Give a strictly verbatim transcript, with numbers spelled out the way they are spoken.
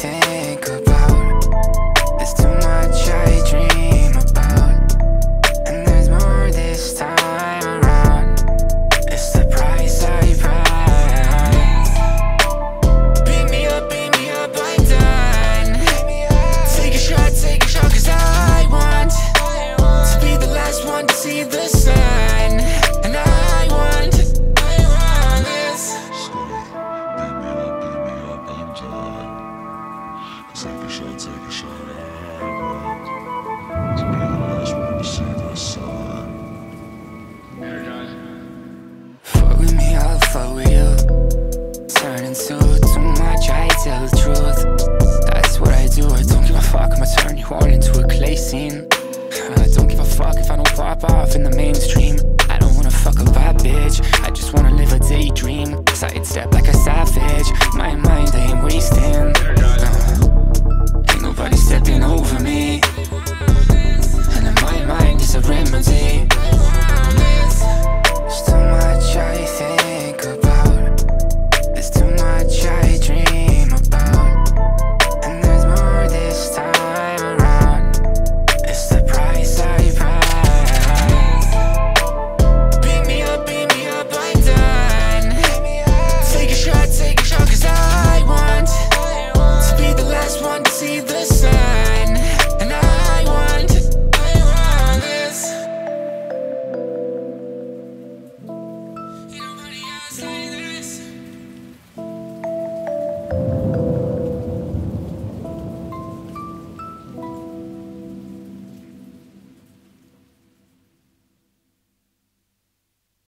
think about. It's too much I dream about, and there's more this time around. It's the price I pay. Beat me up, beat me up, I'm done. Take a shot, take a shot, cause I want to be the last one to see the sun. And I want, I want this. Beat me up, beat me up, I'm done. Take a shot, take a shot, I want to be the last one to see the sun. Here, guys. Fuck with me, I'll fuck with you. Turn into too much, I tell the truth. That's what I do, I don't give a fuck, I'ma turn you all into a clay scene. I don't give a fuck if I don't pop off in the mainstream. I don't wanna fuck a bad bitch, I just wanna live a daydream. Sidestep like a savage, my mind I ain't wasting. Thank you.